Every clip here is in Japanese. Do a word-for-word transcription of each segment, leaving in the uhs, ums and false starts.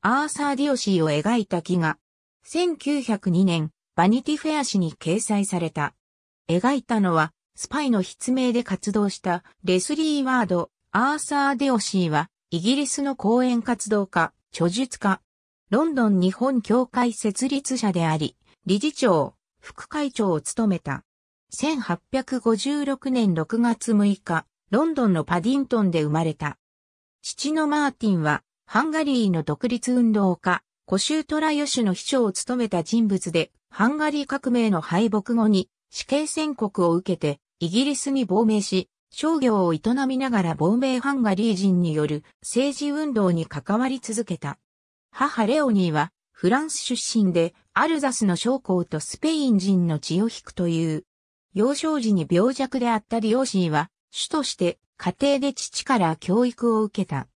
アーサー・ディオシーを描いた記が、せんきゅうひゃくにねん、バニティフェア誌に掲載された。描いたのは、スパイの筆名で活動したレスリー・ワード、アーサー・ディオシーは、イギリスの講演活動家、著述家、ロンドン日本協会設立者であり、理事長、副会長を務めた。せんはっぴゃくごじゅうろくねんろくがつむいか、ロンドンのパディントンで生まれた。父のマーティンは、ハンガリーの独立運動家、コシュートラヨシュの秘書を務めた人物で、ハンガリー革命の敗北後に死刑宣告を受けて、イギリスに亡命し、商業を営みながら亡命ハンガリー人による政治運動に関わり続けた。母レオニーはフランス出身でアルザスの将校とスペイン人の血を引くという。幼少時に病弱であったディオシーは主として家庭で父から教育を受けた。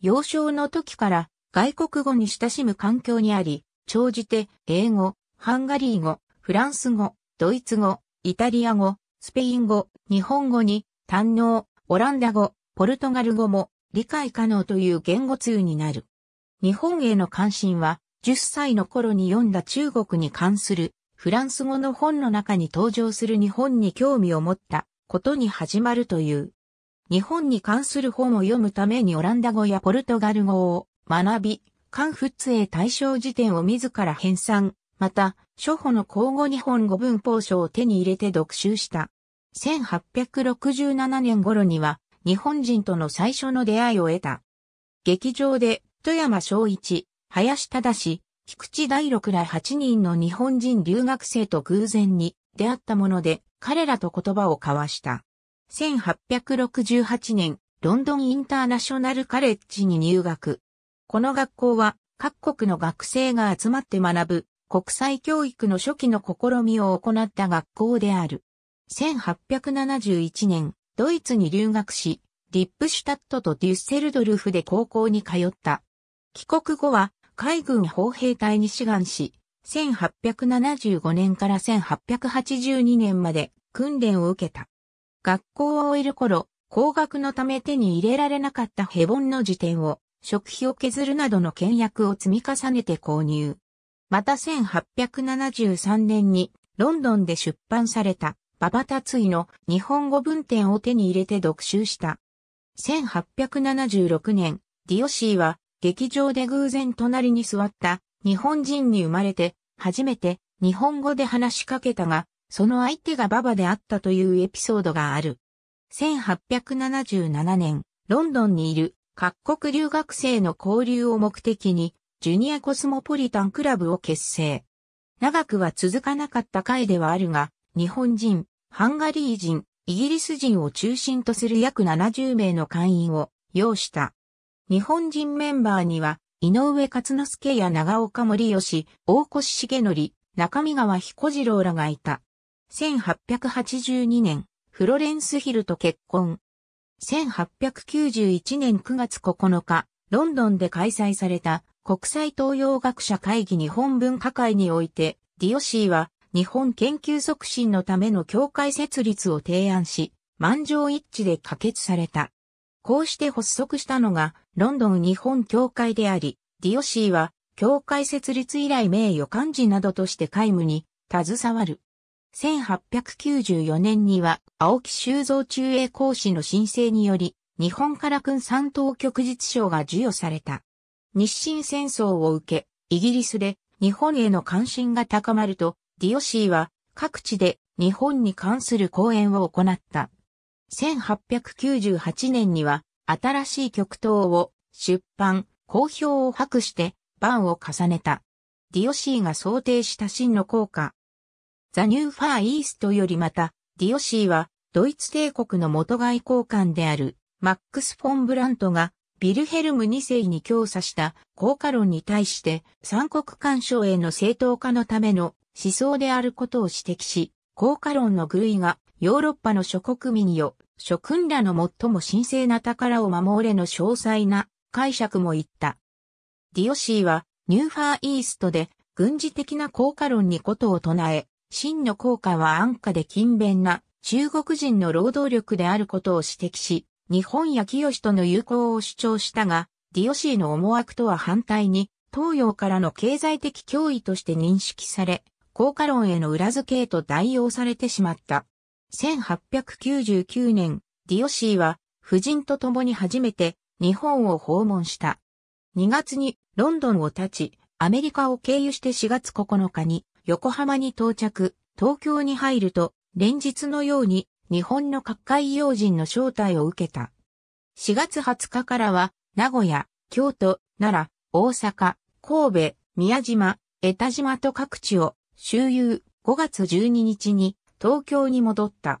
幼少の時から外国語に親しむ環境にあり、長じて英語、ハンガリー語、フランス語、ドイツ語、イタリア語、スペイン語、日本語に堪能、オランダ語、ポルトガル語も理解可能という言語通になる。日本への関心は、じゅっさいの頃に読んだ中国に関するフランス語の本の中に登場する日本に興味を持ったことに始まるという。日本に関する本を読むためにオランダ語やポルトガル語を学び、カンフッツ英大正辞典を自ら編纂、また、初歩の口語日本語文法書を手に入れて読習した。せんはっぴゃくろくじゅうななねん頃には、日本人との最初の出会いを得た。劇場で、富山正一、林忠、菊池大六らはちにんの日本人留学生と偶然に出会ったもので、彼らと言葉を交わした。せんはっぴゃくろくじゅうはちねん、ロンドンインターナショナルカレッジに入学。この学校は、各国の学生が集まって学ぶ、国際教育の初期の試みを行った学校である。せんはっぴゃくななじゅういちねん、ドイツに留学し、リップシュタットとデュッセルドルフで高校に通った。帰国後は海軍砲兵隊に志願し、せんはっぴゃくななじゅうごねんからせんはっぴゃくはちじゅうにねんまで訓練を受けた。学校を終える頃、高額のため手に入れられなかったヘボンの辞典を、食費を削るなどの倹約を積み重ねて購入。またせんはっぴゃくななじゅうさんねんにロンドンで出版された馬場達井の日本語文典を手に入れて読習した。せんはっぴゃくななじゅうろくねん、ディオシーは劇場で偶然隣に座った日本人に生まれて初めて日本語で話しかけたが、その相手が馬場であったというエピソードがある。せんはっぴゃくななじゅうななねん、ロンドンにいる各国留学生の交流を目的にジュニアコスモポリタンクラブを結成。長くは続かなかった会ではあるが、日本人、ハンガリー人、イギリス人を中心とする約ななじゅうめいの会員を擁した。日本人メンバーには、井上勝之助や長岡森義、大越重則、中見川彦次郎らがいた。せんはっぴゃくはちじゅうにねん、フロレンス・ヒルと結婚。せんはっぴゃくきゅうじゅういちねんくがつここのか、ロンドンで開催された国際東洋学者会議日本文化会において、ディオシーは日本研究促進のための協会設立を提案し、満場一致で可決された。こうして発足したのがロンドン日本協会であり、ディオシーは協会設立以来名誉幹事などとして皆無に携わる。せんはっぴゃくきゅうじゅうよねんには青木修造駐英公使の申請により、日本から勲三等旭日章が授与された。日清戦争を受け、イギリスで日本への関心が高まると、ディオシーは各地で日本に関する講演を行った。せんはっぴゃくきゅうじゅうはちねんには新しい曲頭を出版、好評を博して版を重ねた。ディオシーが想定した真の効果。ザ・ニュー・ファー・イーストよりまた、ディオシーはドイツ帝国の元外交官であるマックス・フォン・ブラントがヴィルヘルムにせいに教唆した効果論に対して三国干渉への正当化のための思想であることを指摘し、効果論の愚意がヨーロッパの諸国民よ、諸君らの最も神聖な宝を守れの詳細な解釈も言った。ディオシーはニューファーイーストで軍事的な効果論にことを唱え、真の効果は安価で勤勉な中国人の労働力であることを指摘し、日本や清との友好を主張したが、ディオシーの思惑とは反対に、東洋からの経済的脅威として認識され、効果論への裏付けへと代用されてしまった。せんはっぴゃくきゅうじゅうきゅうねん、ディオシーは夫人と共に初めて日本を訪問した。にがつにロンドンを立ち、アメリカを経由してしがつここのかに横浜に到着、東京に入ると連日のように日本の各界要人の招待を受けた。しがつはつかからは名古屋、京都、奈良、大阪、神戸、宮島、江田島と各地を周遊。ごがつじゅうににちに東京に戻った。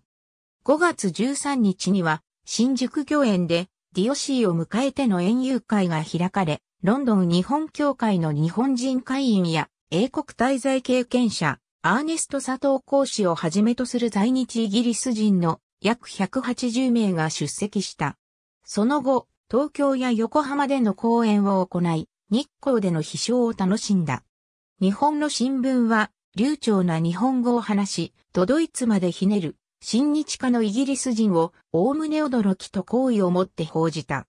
ごがつじゅうさんにちには新宿御苑でディオシーを迎えての園遊会が開かれ、ロンドン日本協会の日本人会員や英国滞在経験者、アーネスト佐藤講師をはじめとする在日イギリス人の約ひゃくはちじゅうめいが出席した。その後、東京や横浜での講演を行い、日光での飛翔を楽しんだ。日本の新聞は、流暢な日本語を話し、都ドイツまでひねる、親日家のイギリス人を、おおむね驚きと好意を持って報じた。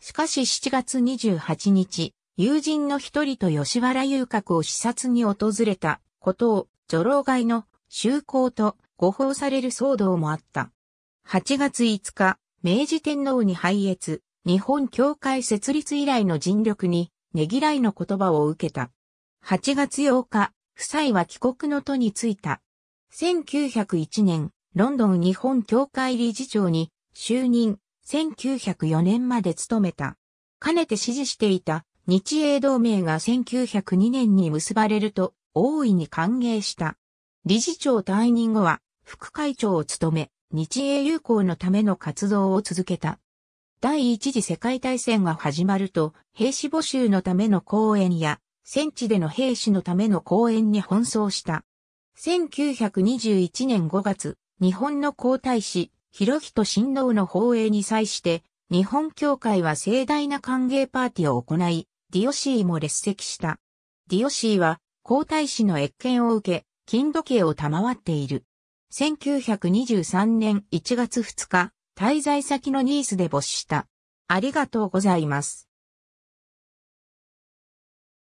しかししちがつにじゅうはちにち、友人の一人と吉原遊郭を視察に訪れたことを、女郎街の修好と誤報される騒動もあった。はちがついつか、明治天皇に拝謁、日本協会設立以来の尽力に、ねぎらいの言葉を受けた。はちがつようか、夫妻は帰国の途に就いた。せんきゅうひゃくいちねん、ロンドン日本協会理事長に就任、せんきゅうひゃくよねんまで務めた。かねて支持していた日英同盟がせんきゅうひゃくにねんに結ばれると大いに歓迎した。理事長退任後は副会長を務め、日英友好のための活動を続けた。第一次世界大戦が始まると、兵士募集のための講演や、戦地での兵士のための講演に奔走した。せんきゅうひゃくにじゅういちねんごがつ、日本の皇太子、裕仁親王の訪英に際して、日本協会は盛大な歓迎パーティーを行い、ディオシーも列席した。ディオシーは、皇太子の謁見を受け、金時計を賜っている。せんきゅうひゃくにじゅうさんねんいちがつふつか、滞在先のニースで没した。ありがとうございます。